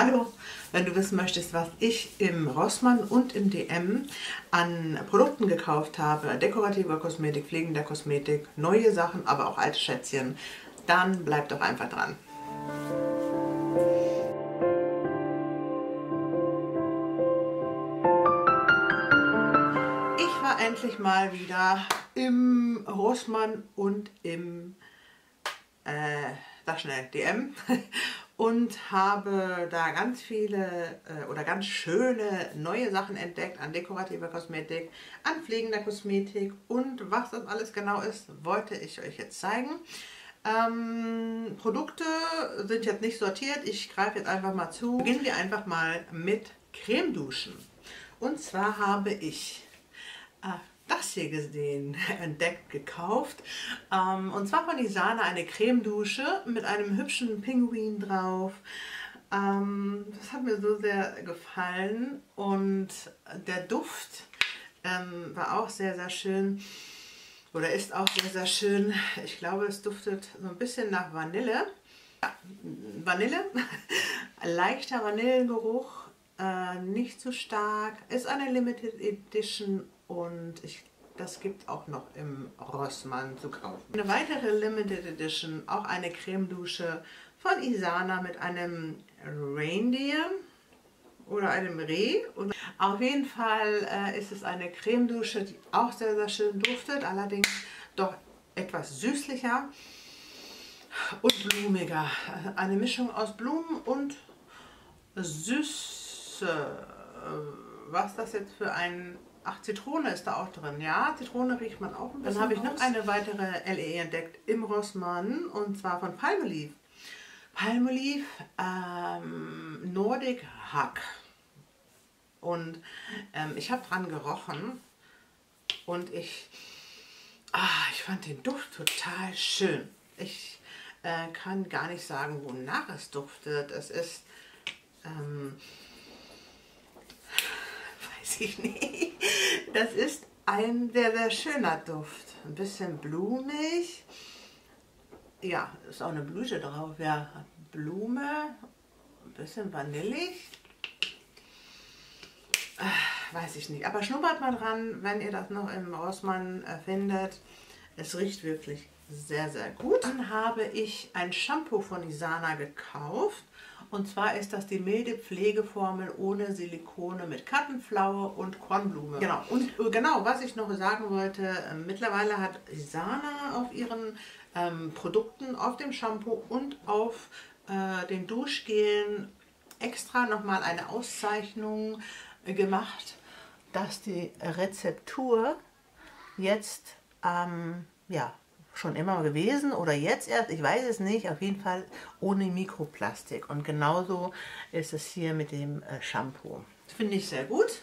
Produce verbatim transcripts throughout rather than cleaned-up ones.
Hallo, wenn du wissen möchtest, was ich im Rossmann und im D M an Produkten gekauft habe, dekorativer Kosmetik, pflegender Kosmetik, neue Sachen, aber auch alte Schätzchen, dann bleib doch einfach dran. Ich war endlich mal wieder im Rossmann und im, äh, sag schnell, D M. Und habe da ganz viele äh, oder ganz schöne neue Sachen entdeckt an dekorativer Kosmetik, an pflegender Kosmetik und was das alles genau ist, wollte ich euch jetzt zeigen. Ähm, Produkte sind jetzt nicht sortiert, ich greife jetzt einfach mal zu. Beginnen wir einfach mal mit Cremeduschen. Und zwar habe ich äh, das hier gesehen, entdeckt, gekauft. Ähm, und zwar von Isana eine Cremedusche mit einem hübschen Pinguin drauf. Ähm, das hat mir so sehr gefallen und der Duft ähm, war auch sehr, sehr schön oder ist auch sehr, sehr schön. Ich glaube, es duftet so ein bisschen nach Vanille. Ja, Vanille, leichter Vanillegeruch, äh, nicht zu stark, ist eine Limited Edition und ich, das gibt es auch noch im Rossmann zu kaufen. Eine weitere Limited Edition, auch eine Cremedusche von Isana mit einem Reindeer oder einem Reh. Und auf jeden Fall äh, ist es eine Cremedusche, die auch sehr, sehr schön duftet, allerdings doch etwas süßlicher und blumiger. Eine Mischung aus Blumen und Süße. Was das jetzt für ein... Ach, Zitrone ist da auch drin. Ja, Zitrone riecht man auch ein bisschen. Dann habe ich noch eine weitere L E entdeckt im Rossmann und zwar von Palmolive. Palmolive ähm, Nordic Hack. Und ähm, ich habe dran gerochen und ich, ah, ich fand den Duft total schön. Ich äh, kann gar nicht sagen, wonach es duftet. Es ist, ähm, weiß ich nicht. Das ist ein sehr, sehr schöner Duft. Ein bisschen blumig. Ja, ist auch eine Blüte drauf. Ja, Blume. Ein bisschen vanillig. Äh, weiß ich nicht. Aber schnuppert mal dran, wenn ihr das noch im Rossmann findet. Es riecht wirklich sehr, sehr gut. Dann habe ich ein Shampoo von Isana gekauft. Und zwar ist das die milde Pflegeformel ohne Silikone mit Kattenflaue und Kornblume. Genau, und genau, was ich noch sagen wollte, mittlerweile hat Isana auf ihren ähm, Produkten, auf dem Shampoo und auf äh, den Duschgelen extra nochmal eine Auszeichnung gemacht, dass die Rezeptur jetzt, ähm, ja, schon immer gewesen oder jetzt erst, ich weiß es nicht, auf jeden Fall ohne Mikroplastik. Und genauso ist es hier mit dem Shampoo. Das finde ich sehr gut,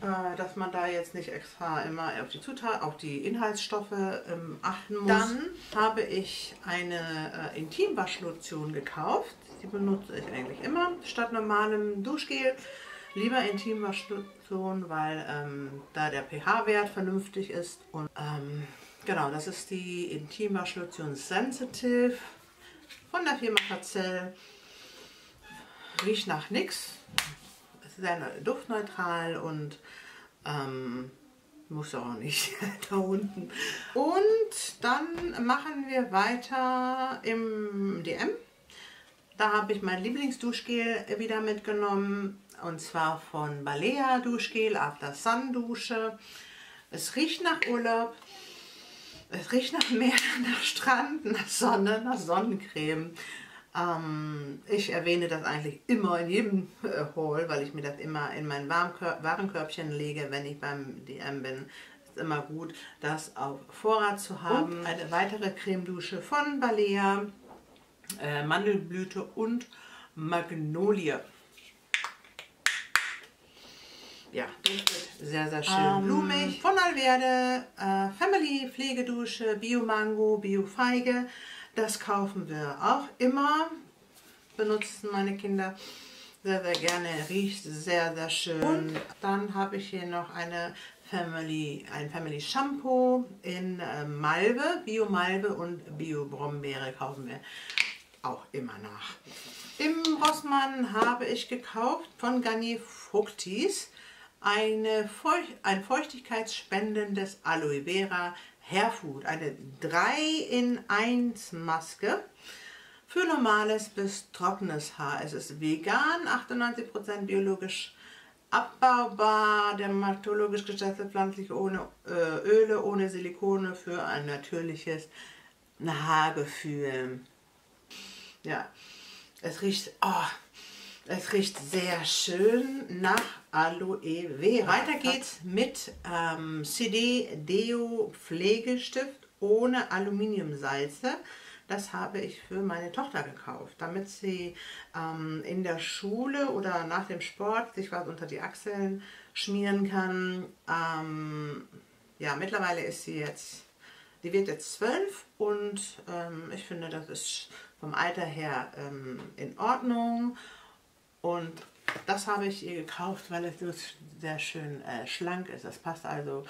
dass man da jetzt nicht extra immer auf die Zutaten, auf die Inhaltsstoffe achten muss. Dann habe ich eine Intimwaschlotion gekauft. Die benutze ich eigentlich immer statt normalem Duschgel. Lieber Intimwaschlotion, weil ähm, da der pH-Wert vernünftig ist und ähm, genau, das ist die Intimwaschlotion Sensitive von der Firma Parcell. Riecht nach nichts. Ist sehr duftneutral und ähm, muss auch nicht da unten. Und dann machen wir weiter im D M. Da habe ich mein Lieblingsduschgel wieder mitgenommen. Und zwar von Balea Duschgel, After Sun Dusche. Es riecht nach Urlaub. Es riecht nach Meer, nach Strand, nach Sonne, nach Sonnencreme. Ähm, ich erwähne das eigentlich immer in jedem äh, Haul, weil ich mir das immer in mein Warenkörbchen Warenkörbchen lege, wenn ich beim D M bin. Ist immer gut, das auf Vorrat zu haben. Und eine weitere Cremedusche von Balea, äh, Mandelblüte und Magnolie. Ja, duftet sehr, sehr schön ähm, blumig. Von Alverde, äh, Family, Pflegedusche, Bio-Mango, Bio-Feige. Das kaufen wir auch immer. Benutzen meine Kinder sehr, sehr gerne. Riecht sehr, sehr schön. Und dann habe ich hier noch eine Family, ein Family Shampoo in äh, Malve. Bio-Malve und Bio-Brombeere kaufen wir auch immer nach. Im Rossmann habe ich gekauft von Garnier Fructis eine Feucht, ein feuchtigkeitsspendendes Aloe Vera Hair Food, eine drei in eins Maske für normales bis trockenes Haar. Es ist vegan, achtundneunzig Prozent biologisch abbaubar, dermatologisch getestet, pflanzlich, ohne äh, Öle, ohne Silikone, für ein natürliches Haargefühl. Ja, es riecht, oh, es riecht sehr schön nach Aloe Vera. Weiter geht's mit ähm, C D Deo Pflegestift ohne Aluminiumsalze. Das habe ich für meine Tochter gekauft, damit sie ähm, in der Schule oder nach dem Sport sich was unter die Achseln schmieren kann. Ähm, ja, mittlerweile ist sie jetzt, die wird jetzt zwölf, und ähm, ich finde, das ist vom Alter her ähm, in Ordnung. Und das habe ich ihr gekauft, weil es sehr schön äh, schlank ist. Das passt also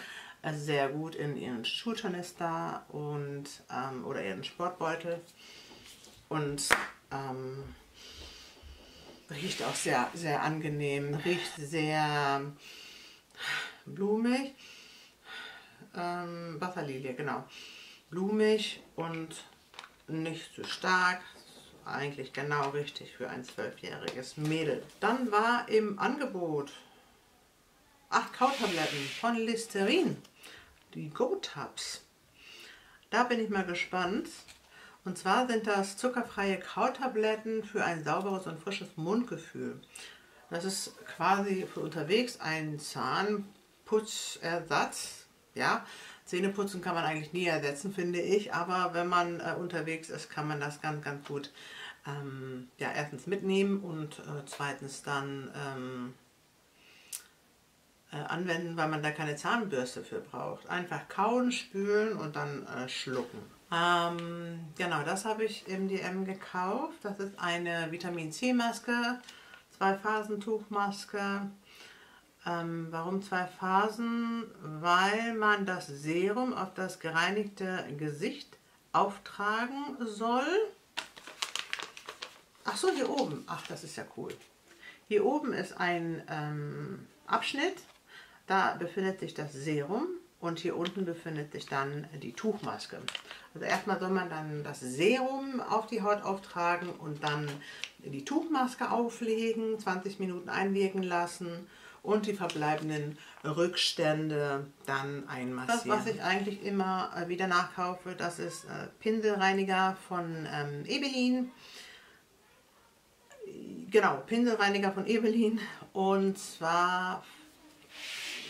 sehr gut in ihren Schultornister und ähm, oder ihren Sportbeutel, und ähm, riecht auch sehr sehr angenehm, riecht sehr blumig, ähm, Wasserlilie, genau, blumig und nicht zu stark, eigentlich genau richtig für ein zwölfjähriges Mädel. Dann war im Angebot acht Kautabletten von Listerin, die Go-Tabs. Da bin ich mal gespannt. Und zwar sind das zuckerfreie Kautabletten für ein sauberes und frisches Mundgefühl. Das ist quasi für unterwegs ein Zahnputzersatz. Ja, Zähneputzen kann man eigentlich nie ersetzen, finde ich. Aber wenn man äh, unterwegs ist, kann man das ganz, ganz gut ähm, ja, erstens mitnehmen und äh, zweitens dann Ähm, anwenden, weil man da keine Zahnbürste für braucht. Einfach kauen, spülen und dann äh, schlucken. Ähm, genau, das habe ich im D M gekauft. Das ist eine Vitamin C Maske, Zwei-Phasen-Tuchmaske. Ähm, warum zwei Phasen? Weil man das Serum auf das gereinigte Gesicht auftragen soll. Ach so, hier oben. Ach, das ist ja cool. Hier oben ist ein ähm, Abschnitt. Da befindet sich das Serum und hier unten befindet sich dann die Tuchmaske. Also erstmal soll man dann das Serum auf die Haut auftragen und dann die Tuchmaske auflegen, zwanzig Minuten einwirken lassen und die verbleibenden Rückstände dann einmassieren. Das, was ich eigentlich immer wieder nachkaufe, das ist Pinselreiniger von ähm, Ebelin. Genau, Pinselreiniger von Ebelin, und zwar,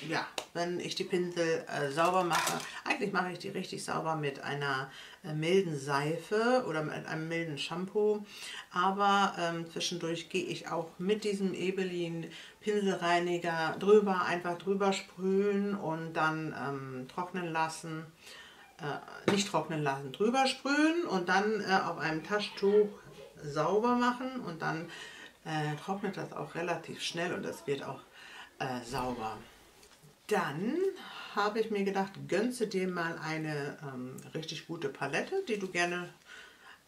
ja, wenn ich die Pinsel äh, sauber mache, eigentlich mache ich die richtig sauber mit einer äh, milden Seife oder mit einem milden Shampoo, aber ähm, zwischendurch gehe ich auch mit diesem Ebelin Pinselreiniger drüber, einfach drüber sprühen und dann ähm, trocknen lassen, äh, nicht trocknen lassen, drüber sprühen und dann äh, auf einem Taschentuch sauber machen, und dann äh, trocknet das auch relativ schnell und es wird auch äh, sauber. Dann habe ich mir gedacht, gönnst du dir mal eine ähm, richtig gute Palette, die du gerne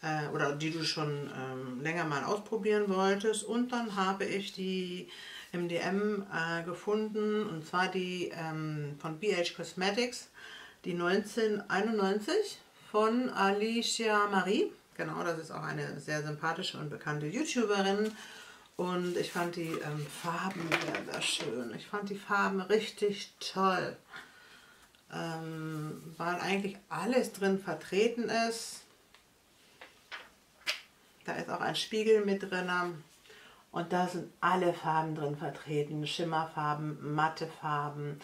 äh, oder die du schon ähm, länger mal ausprobieren wolltest. Und dann habe ich die im D M äh, gefunden, und zwar die ähm, von B H Cosmetics, die neunzehn einundneunzig von Alicia Marie. Genau, das ist auch eine sehr sympathische und bekannte YouTuberin. Und ich fand die ähm, Farben sehr, sehr schön. Ich fand die Farben richtig toll, ähm, weil eigentlich alles drin vertreten ist. Da ist auch ein Spiegel mit drin. Und da sind alle Farben drin vertreten. Schimmerfarben, matte Farben,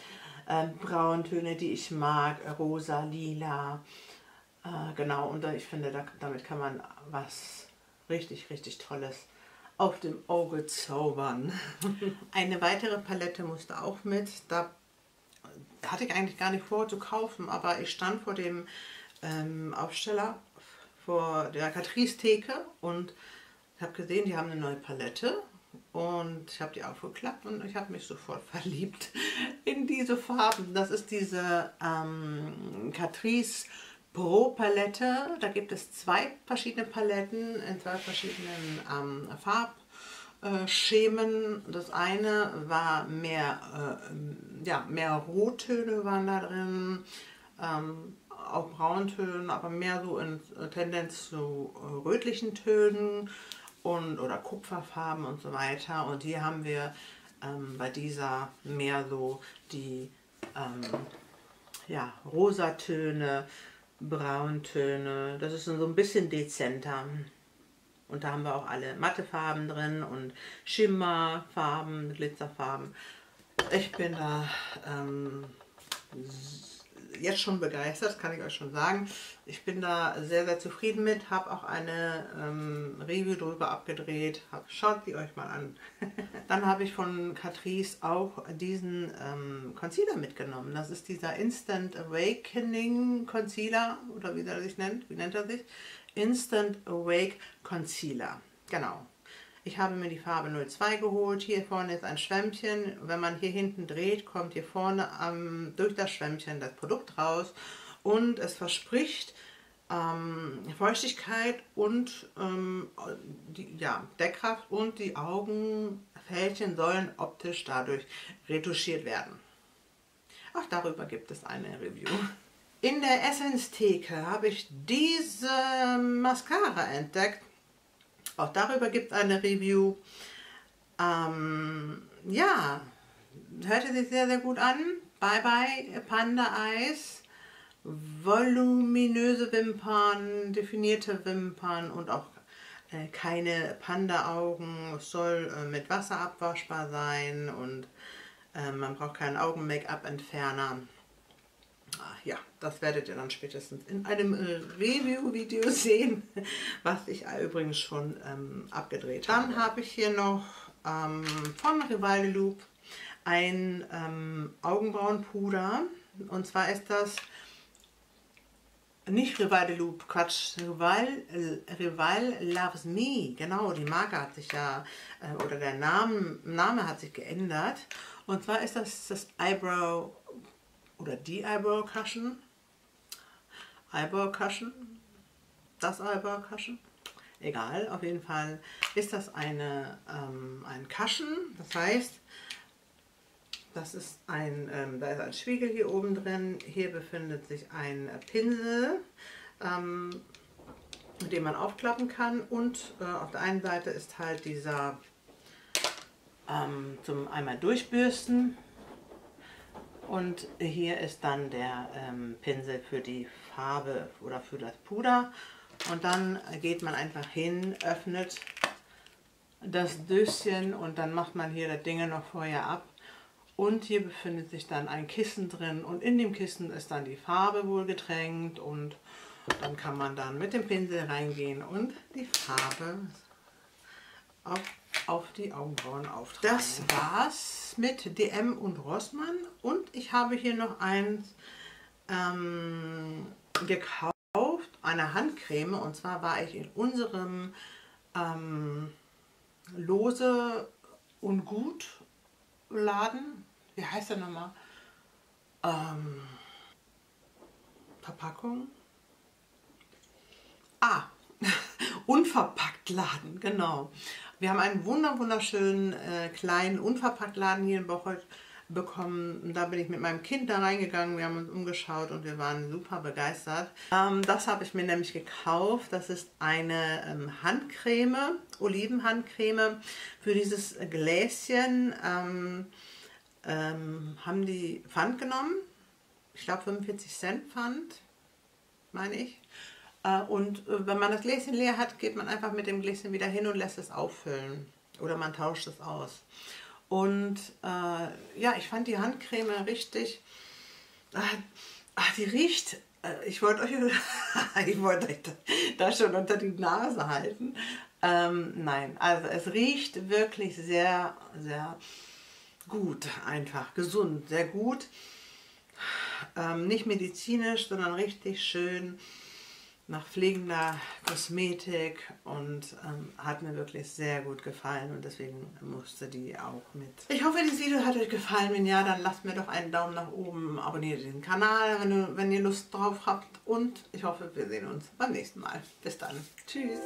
ähm, Brauntöne, die ich mag, rosa, lila. Äh, genau, und ich finde, da, damit kann man was richtig, richtig Tolles auf dem Auge zaubern. Eine weitere Palette musste auch mit. Da hatte ich eigentlich gar nicht vor zu kaufen, aber ich stand vor dem ähm, Aufsteller, vor der Catrice-Theke, und habe gesehen, die haben eine neue Palette, und ich habe die aufgeklappt und ich habe mich sofort verliebt in diese Farben. Das ist diese ähm, Catrice Pro Palette. Da gibt es zwei verschiedene Paletten in zwei verschiedenen ähm, Farbschemen. Das eine war mehr, äh, ja, mehr Rottöne waren da drin, ähm, auch Brauntöne, aber mehr so in Tendenz zu rötlichen Tönen und oder Kupferfarben und so weiter. Und hier haben wir ähm, bei dieser mehr so die ähm, ja, Rosatöne, Brauntöne, das ist so ein bisschen dezenter. Und da haben wir auch alle matte Farben drin und Schimmerfarben, Glitzerfarben. Ich bin da ähm, jetzt schon begeistert, kann ich euch schon sagen. Ich bin da sehr, sehr zufrieden mit, habe auch eine ähm, Review drüber abgedreht. Hab, schaut die euch mal an. Dann habe ich von Catrice auch diesen ähm, Concealer mitgenommen. Das ist dieser Instant Awakening Concealer, oder wie er sich nennt. Wie nennt er sich? Instant Awake Concealer. Genau. Ich habe mir die Farbe null zwei geholt. Hier vorne ist ein Schwämmchen. Wenn man hier hinten dreht, kommt hier vorne ähm, durch das Schwämmchen das Produkt raus. Und es verspricht ähm, Feuchtigkeit und ähm, die, ja, Deckkraft. Und die Augenfältchen sollen optisch dadurch retuschiert werden. Auch darüber gibt es eine Review. In der Essence-Theke habe ich diese Mascara entdeckt. Auch darüber gibt es eine Review. Ähm, ja, hörte sich sehr, sehr gut an. Bye bye Panda Eyes. Voluminöse Wimpern, definierte Wimpern und auch äh, keine Panda-Augen. Es soll äh, mit Wasser abwaschbar sein und äh, man braucht keinen Augen-Make-up-Entferner. Ja, das werdet ihr dann spätestens in einem Review-Video sehen, was ich übrigens schon ähm, abgedreht habe. Dann habe ich hier noch ähm, von Rival Loves Me ein ähm, Augenbrauenpuder. Und zwar ist das nicht Rival Loves Me, Quatsch, Rival, Rival Loves Me. Genau, die Marke hat sich ja, äh, oder der Name, Name hat sich geändert. Und zwar ist das das Eyebrow oder die Eyebrow Cushion, Eyebrow Cushion, das Eyebrow Cushion, egal, auf jeden Fall ist das eine, ähm, ein Cushion, das heißt, das ist ein, ähm, da ist ein Spiegel hier oben drin, hier befindet sich ein Pinsel, ähm, mit dem man aufklappen kann und äh, auf der einen Seite ist halt dieser ähm, zum einmal durchbürsten. Und hier ist dann der ähm, Pinsel für die Farbe oder für das Puder. Und dann geht man einfach hin, öffnet das Döschen und dann macht man hier das Ding noch vorher ab. Und hier befindet sich dann ein Kissen drin und in dem Kissen ist dann die Farbe wohl getränkt. Und dann kann man dann mit dem Pinsel reingehen und die Farbe auf, auf die Augenbrauen auftragen. Das war's mit D M und Rossmann. Und ich habe hier noch eins ähm, gekauft, eine Handcreme. Und zwar war ich in unserem ähm, Lose und Gut Laden. Wie heißt der nochmal? Ähm, Verpackung? Ah, Unverpackt Laden, genau. Wir haben einen wunder wunderschönen äh, kleinen Unverpackt Laden hier in Bocholt bekommen. Und da bin ich mit meinem Kind da reingegangen, wir haben uns umgeschaut und wir waren super begeistert. Ähm, das habe ich mir nämlich gekauft. Das ist eine ähm, Handcreme, Olivenhandcreme. Für dieses Gläschen ähm, ähm, haben die Pfand genommen. Ich glaube fünfundvierzig Cent Pfand, meine ich. Äh, und äh, wenn man das Gläschen leer hat, geht man einfach mit dem Gläschen wieder hin und lässt es auffüllen. Oder man tauscht es aus. Und äh, ja, ich fand die Handcreme richtig, ach, ach die riecht, ich wollte euch, ich wollte euch das, das schon unter die Nase halten. Ähm, nein, also es riecht wirklich sehr, sehr gut, einfach gesund, sehr gut. Ähm, nicht medizinisch, sondern richtig schön nach pflegender Kosmetik und ähm, hat mir wirklich sehr gut gefallen und deswegen musste die auch mit. Ich hoffe, dieses Video hat euch gefallen. Wenn ja, dann lasst mir doch einen Daumen nach oben, abonniert den Kanal, wenn, du, wenn ihr Lust drauf habt und ich hoffe, wir sehen uns beim nächsten Mal. Bis dann. Tschüss.